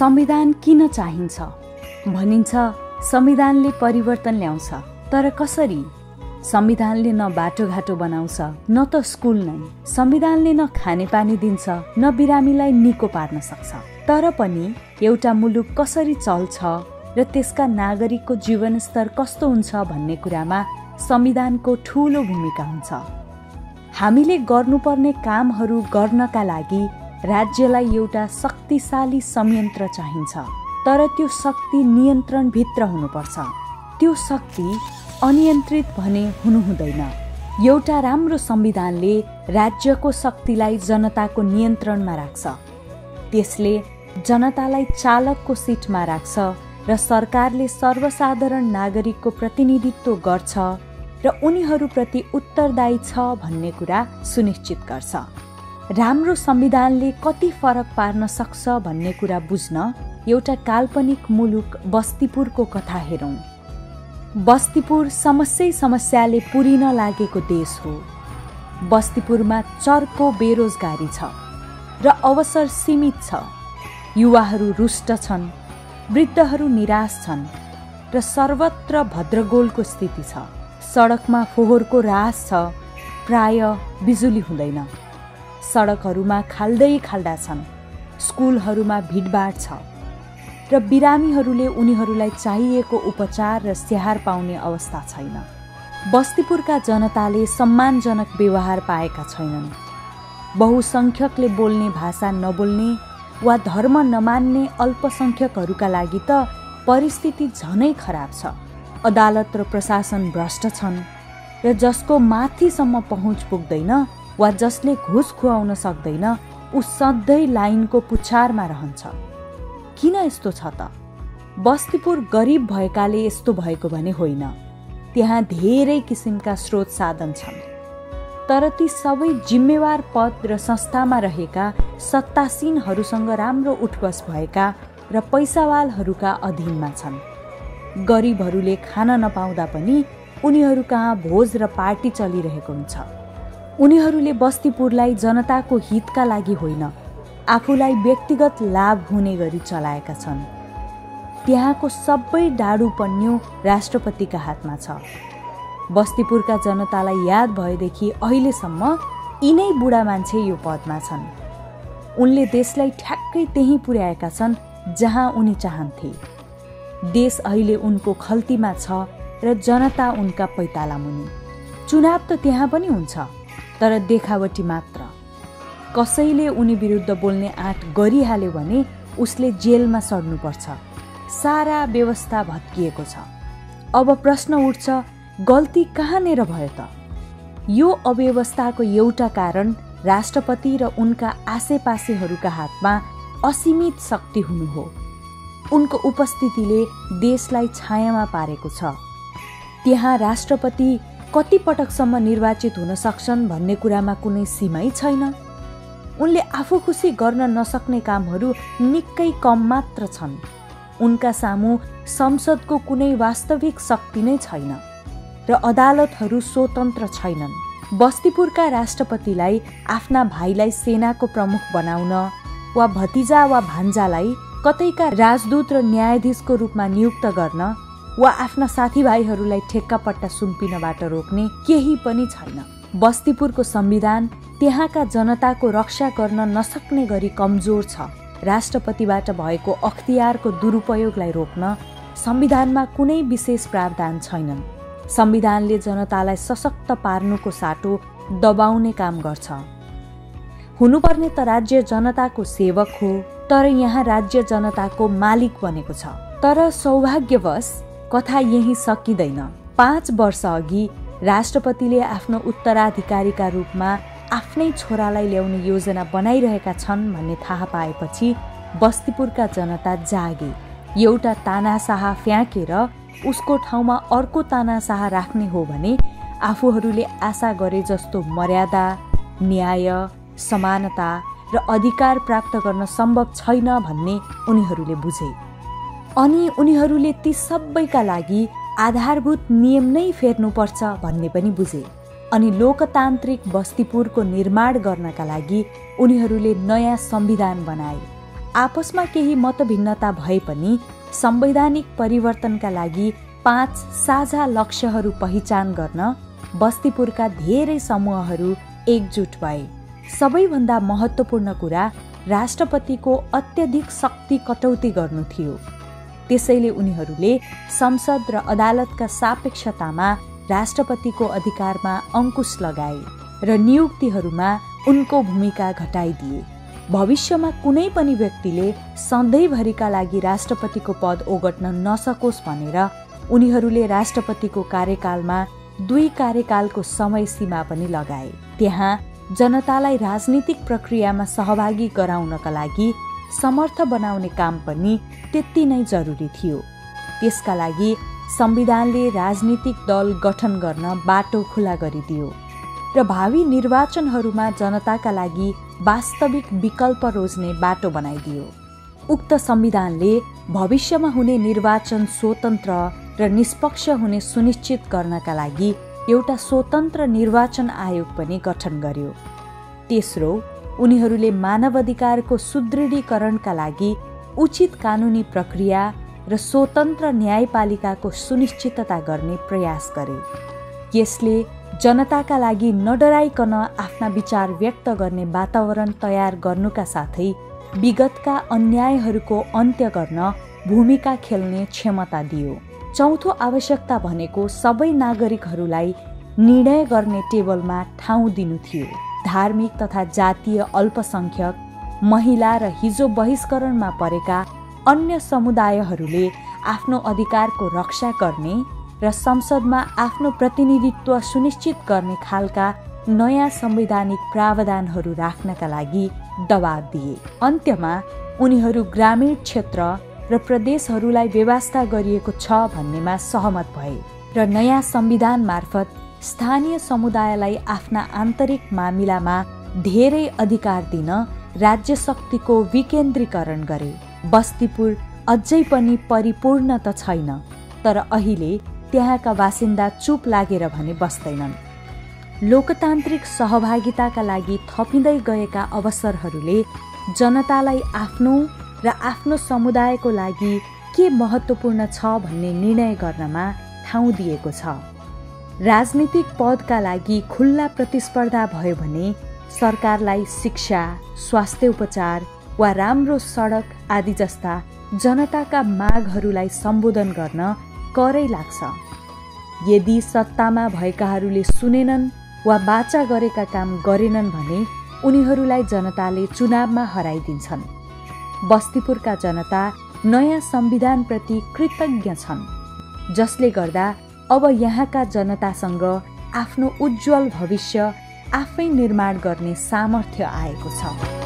संविधान किन चाहिन्छ? भनिन्छ संविधानले परिवर्तन ल्याउँछ, तर कसरी? संविधानले न बाटोघाटो बनाउँछ, न त स्कुल नै। संविधानले न खानेपानी दिन्छ, न बिरामीलाई निको पार्न सक्छ। तर पनि एउटा मुलुक कसरी चल्छ र त्यसका नागरिकको जीवनस्तर कस्तो हुन्छ भन्ने कुरामा संविधानको ठूलो भूमिका हुन्छ। हामीले गर्नुपर्ने कामहरू गर्नका लागि राज्यलाई एउटा शक्तिशाली संयन्त्र चाहिन्छ, तर त्यो शक्ति नियन्त्रण भित्र हुनुपर्छ। त्यो शक्ति अनियन्त्रित भने हुनुहुँदैन। एउटा राम्रो संविधानले राज्यको शक्तिलाई जनताको नियन्त्रणमा राख्छ, त्यसले जनतालाई चालकको सिटमा राख्छ र सरकारले सर्वसाधारण नागरिकको प्रतिनिधित्व गर्छ र उनीहरूप्रति उत्तरदायी छ भन्ने कुरा सुनिश्चित गर्छ। राम्रो संविधानले कति फरक पार्न सक्छ भन्ने कुरा बुझ्न एउटा काल्पनिक मुलुक बस्तीपुरको कथा हेरौँ। बस्तीपुर समस्याले पुरिन लागेको देश हो। बस्तीपुरमा चर्को बेरोजगारी छ र अवसर सीमित छ। युवाहरू रुष्ट छन्, वृद्धहरू निराश छन् र सर्वत्र भद्रगोलको स्थिति छ। सडकमा फोहोरको रास छ, प्रायः बिजुली हुँदैन, सडकहरूमा खाल्दै खाल्डा छन्, स्कुलहरूमा भिडभाड छ र बिरामीहरूले उनीहरूलाई चाहिएको उपचार र स्याहार पाउने अवस्था छैन। बस्तीपुरका जनताले सम्मानजनक व्यवहार पाएका छैनन्। बहुसंख्यकले बोल्ने भाषा नबोल्ने वा धर्म नमान्ने अल्पसंख्यकहरूका लागि त परिस्थिति झनै खराब छ। अदालत र प्रशासन भ्रष्ट छन् र जसको माथिसम्म पहुँच पुग्दैन वा जसले घुस खुवाउन सक्दैन ऊ सधैँ लाइनको पुच्छारमा रहन्छ। किन यस्तो छ त? बस्तीपुर गरिब भएकाले यस्तो भएको भने होइन। त्यहाँ धेरै किसिमका स्रोत साधन छन्, तर ती सबै जिम्मेवार पद र संस्थामा रहेका सत्तासीनहरूसँग राम्रो उठबस भएका र पैसावालहरूका अधीनमा छन्। गरिबहरूले खान नपाउँदा पनि उनीहरू कहाँ भोज र पार्टी चलिरहेको हुन्छ। उनीहरूले बस्तीपुरलाई जनताको हितका लागि होइन, आफूलाई व्यक्तिगत लाभ हुने गरी चलाएका छन्। त्यहाँको सबै डाडुपन्यु राष्ट्रपतिका हातमा छ। बस्तीपुरका जनतालाई याद भएदेखि अहिलेसम्म यिनै बुढा मान्छे यो पदमा छन्। उनले देशलाई ठ्याक्कै त्यहीँ पुर्याएका छन् जहाँ उनी चाहन्थे। देश अहिले उनको खल्तीमा छ र जनता उनका पैताला मुनि। चुनाव त त्यहाँ पनि हुन्छ, तर देखावटी मात्र। कसैले उनी विरुद्ध बोल्ने आँट गरिहाल्यो भने उसले जेलमा सड्नुपर्छ। सारा व्यवस्था भत्किएको छ। अब प्रश्न उठ्छ, गल्ती कहाँनिर भयो त? यो अव्यवस्थाको एउटा कारण राष्ट्रपति र उनका आसेपासेहरूका हातमा असीमित शक्ति हुनु हो। उनको उपस्थितिले देशलाई छायामा पारेको छ। त्यहाँ राष्ट्रपति कति पटकसम्म निर्वाचित हुन सक्छन् भन्ने कुरामा कुनै सीमै छैन। उनले आफू खुसी गर्न नसक्ने कामहरू निकै कम मात्र छन्। उनका सामु संसदको कुनै वास्तविक शक्ति नै छैन र अदालतहरू स्वतन्त्र छैनन्। बस्तीपुरका राष्ट्रपतिलाई आफ्ना भाइलाई सेनाको प्रमुख बनाउन वा भतिजा वा भान्जालाई कतैका राजदूत र न्यायाधीशको रूपमा नियुक्त गर्न वा आफ्ना साथीभाइहरूलाई ठेक्कापट्टा सुम्पिनबाट रोक्ने केही पनि छैन। बस्तीपुरको संविधान त्यहाँका जनताको रक्षा गर्न नसक्ने गरी कमजोर छ। राष्ट्रपतिबाट भएको अख्तियारको दुरुपयोगलाई रोक्न संविधानमा कुनै विशेष प्रावधान छैनन्। संविधानले जनतालाई सशक्त पार्नुको साटो दबाउने काम गर्छ। हुनुपर्ने त राज्य जनताको सेवक हो, तर यहाँ राज्य जनताको मालिक बनेको छ। तर सौभाग्यवश कथा यही सकिँदैन। 5 वर्षअघि राष्ट्रपतिले आफ्नो उत्तराधिकारीका रूपमा आफ्नै छोरालाई ल्याउने योजना बनाइरहेका छन् भन्ने थाहा पाएपछि बस्तीपुरका जनता जागे। एउटा तानाशाह फ्याँकेर उसको ठाउँमा अर्को तानाशाह राख्ने हो भने आफूहरूले आशा गरे जस्तो मर्यादा, न्याय, समानता र अधिकार प्राप्त गर्न सम्भव छैन भन्ने उनीहरूले बुझे। अनि उनीहरूले ती सबैका लागि आधारभूत नियम नै फेर्नुपर्छ भन्ने पनि बुझे। अनि लोकतान्त्रिक बस्तीपुरको निर्माण गर्नका लागि उनीहरूले नयाँ संविधान बनाए। आपस में केही मतभिन्नता भए पनि संवैधानिक परिवर्तनका लागि 5 साझा लक्ष्यहरू पहिचान गर्न बस्तीपुरका धेरै समूहहरू एकजुट भए। सबैभन्दा महत्त्वपूर्ण कुरा राष्ट्रपतिको अत्यधिक शक्ति कटौती गर्नु थियो। त्यसैले उनीहरूले संसद र अदालतका सापेक्षतामा राष्ट्रपतिको अधिकारमा अंकुश लगाए र नियुक्तिहरूमा उनको भूमिका घटाइदिए। भविष्यमा कुनै पनि व्यक्तिले सधैँभरिका लागि राष्ट्रपतिको पद ओगट्न नसकोस् भनेर उनीहरूले राष्ट्रपतिको कार्यकालमा 2 कार्यकालको समय सीमा पनि लगाए। त्यहाँ जनतालाई राजनीतिक प्रक्रियामा सहभागी गराउनका लागि समर्थ बनाउने काम पनि त्यति नै जरुरी थियो। त्यसका लागि संविधानले राजनीतिक दल गठन गर्न बाटो खुला गरिदियो र भावी निर्वाचनहरूमा जनताका लागि वास्तविक विकल्प रोज्ने बाटो बनाइदियो। उक्त संविधानले भविष्यमा हुने निर्वाचन स्वतन्त्र र निष्पक्ष हुने सुनिश्चित गर्नका लागि एउटा स्वतन्त्र निर्वाचन आयोग पनि गठन गर्यो। तेस्रो, उनीहरूले मानवाधिकारको सुदृढीकरणका लागि उचित कानुनी प्रक्रिया र स्वतन्त्र न्यायपालिकाको सुनिश्चितता गर्ने प्रयास गरे। यसले जनताका लागि नडराइकन आफ्ना विचार व्यक्त गर्ने वातावरण तयार गर्नुका साथै विगतका अन्यायहरूको अन्त्य गर्न भूमिका खेल्ने क्षमता दियो। चौथो आवश्यकता भनेको सबै नागरिकहरूलाई निर्णय गर्ने टेबलमा ठाउँ दिनु थियो। धार्मिक तथा जातीय अल्पसंख्यक, महिला र हिजो बहिष्करणमा परेका अन्य समुदायहरूले आफ्नो अधिकारको रक्षा गर्ने र संसदमा आफ्नो प्रतिनिधित्व सुनिश्चित गर्ने खालका नयाँ संवैधानिक प्रावधानहरू राख्नका लागि दबाब दिए। अन्त्यमा उनीहरू ग्रामीण क्षेत्र र प्रदेशहरूलाई व्यवस्था गरिएको छ भन्नेमा सहमत भए र नयाँ संविधान मार्फत स्थानीय समुदायलाई आफ्ना आन्तरिक मामिलामा धेरै अधिकार दिन राज्य शक्तिको विकेन्द्रीकरण गरे। बस्तीपुर अझै पनि परिपूर्ण त छैन, तर अहिले त्यहाँका बासिन्दा चुप लागेर भने बस्दैनन्। लोकतान्त्रिक सहभागिताका लागि थपिँदै गएका अवसरहरूले जनतालाई आफ्नो र आफ्नो समुदायको लागि के महत्त्वपूर्ण छ भन्ने निर्णय गर्नमा ठाउँ दिएको छ। राजनीतिक पदका लागि खुल्ला प्रतिस्पर्धा भयो भने सरकारलाई शिक्षा, स्वास्थ्य उपचार वा राम्रो सडक आदि जस्ता जनताका मागहरूलाई सम्बोधन गर्न करै लाग्छ। यदि सत्तामा भएकाहरूले सुनेनन् वा बाचा गरेका काम गरेनन् भने उनीहरूलाई जनताले चुनावमा हराइदिन्छन्। बस्तीपुरका जनता नयाँ संविधानप्रति कृतज्ञ छन्, जसले गर्दा अब यहाँका जनतासँग आफ्नो उज्जवल भविष्य आफै निर्माण गर्ने सामर्थ्य आएको छ।